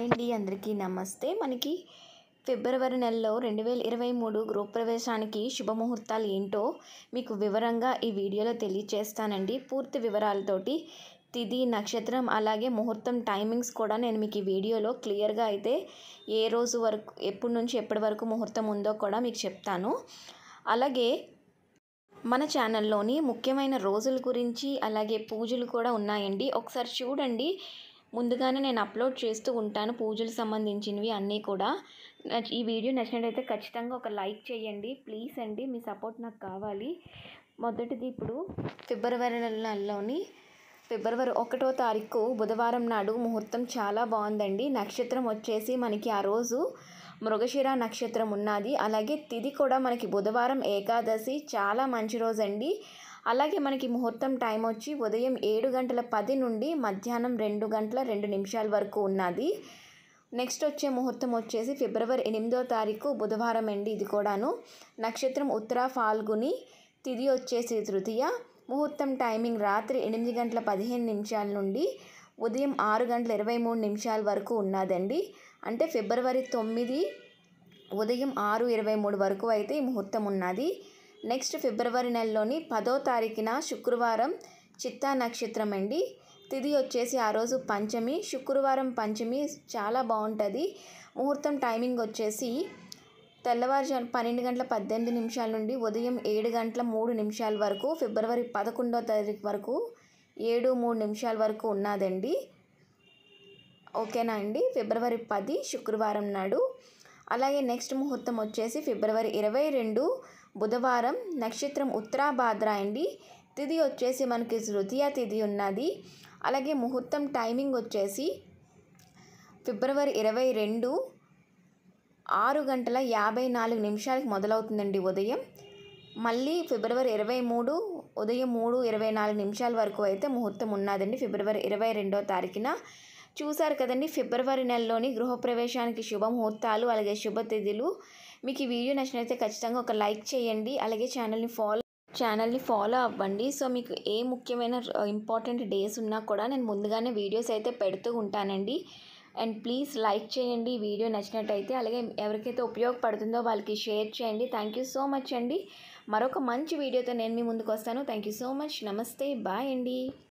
Hi అండి అందరికీ నమస్తే। మనకి ఫిబ్రవరి నెలలో 2023 గృహప్రవేశానికి శుభముహూర్తాలు ఏంటో మీకు వివరంగా ఈ వీడియోలో తెలియజేస్తానండి। పూర్తి వివరాలతోటి తిథి, నక్షత్రం, అలాగే ముహూర్తం టైమింగ్స్ కూడా నేను మీకు ఈ వీడియోలో క్లియర్గా అయితే ఏ రోజు వరకు, ఎప్పటి నుంచి ఎప్పటి వరకు ముహూర్తం ఉందో కూడా మీకు చెప్తాను। అలాగే మన ఛానల్లోని ముఖ్యమైన రోజుల గురించి అలాగే పూజలు కూడా ఉన్నాయండి, ఒకసారి చూడండి। ముందుగానే నేను అప్లోడ్ చేస్తూ ఉంటాను పూజలకు సంబంధించినవి అన్నీ కూడా। ఈ వీడియో నచ్చినట్లయితే ఖచ్చితంగా ఒక లైక్ చేయండి ప్లీజ్ అండి, మీ సపోర్ట్ నాకు కావాలి। మొదటిది, ఇప్పుడు ఫిబ్రవరి నెలలోని ఫిబ్రవరి 1వ తారీఖు బుధవారం నాడు ముహూర్తం చాలా బాగుందండి। నక్షత్రం వచ్చేసి మనకి ఆ రోజు మృగశిర నక్షత్రం ఉన్నది। అలాగే తిథి కూడా మనకి బుధవారం ఏకాదశి, చాలా మంచి రోజండి। అలాగే మనకి ముహూర్తం టైం వచ్చి ఉదయం 7:10 నుండి మధ్యాహ్నం 2:02 వరకు ఉన్నది। నెక్స్ట్ వచ్చే ముహూర్తం వచ్చేసి ఫిబ్రవరి 8వ తారీఖు బుధవారం అండి, ఇది కూడాను। నక్షత్రం ఉత్తర ఫాల్గుని, తిథి వచ్చేసి తృతీయ, ముహూర్తం టైమింగ్ రాత్రి 8:15 నుండి ఉదయం 6:23 వరకు ఉన్నదండి। అంటే ఫిబ్రవరి 9 ఉదయం 6:23 వరకు అయితే ఈ ముహూర్తం ఉన్నది। నెక్స్ట్ ఫిబ్రవరి నెలలోని 10వ తారీఖున శుక్రవారం చిత్తా నక్షత్రం అండి, తిథి వచ్చేసి ఆ రోజు పంచమి, శుక్రవారం పంచమి చాలా బాగుంటుంది। ముహూర్తం టైమింగ్ వచ్చేసి తెల్లవారుజాము 12:18 నుండి ఉదయం 7:03 వరకు, ఫిబ్రవరి 11వ తారీఖు వరకు 7:03 వరకు ఉన్నదండి, ఓకేనా అండి। ఫిబ్రవరి 10 శుక్రవారం నాడు। అలాగే నెక్స్ట్ ముహూర్తం వచ్చేసి ఫిబ్రవరి 22 బుధవారం, నక్షత్రం ఉత్తరాభాద్ర అండి, తిథి వచ్చేసి మనకి తృతీయ తిథి ఉన్నది। అలాగే ముహూర్తం టైమింగ్ వచ్చేసి ఫిబ్రవరి 22 6:54 మొదలవుతుందండి ఉదయం, మళ్ళీ ఫిబ్రవరి 23 ఉదయం 3:24 వరకు అయితే ముహూర్తం ఉన్నదండి ఫిబ్రవరి 22వ తారీఖున। చూసారు కదండి ఫిబ్రవరి నెలలోని గృహప్రవేశానికి శుభముహూర్తాలు అలాగే శుభతిథులు। మీకు ఈ వీడియో నచ్చినట్లయితే ఖచ్చితంగా ఒక లైక్ చేయండి, అలాగే ఛానల్ని ఫాలో అవ్వండి। సో మీకు ఏ ముఖ్యమైన ఇంపార్టెంట్ డేస్ ఉన్నా కూడా నేను ముందుగానే వీడియోస్ అయితే పెడుతూ ఉంటానండి, అండ్ ప్లీజ్ లైక్ చేయండి వీడియో నచ్చినట్టయితే, అలాగే ఎవరికైతే ఉపయోగపడుతుందో వాళ్ళకి షేర్ చేయండి। థ్యాంక్ యూ సో మచ్ అండి, మరొక మంచి వీడియోతో నేను మీ ముందుకు వస్తాను। థ్యాంక్ యూ సో మచ్, నమస్తే, బాయ్ అండి।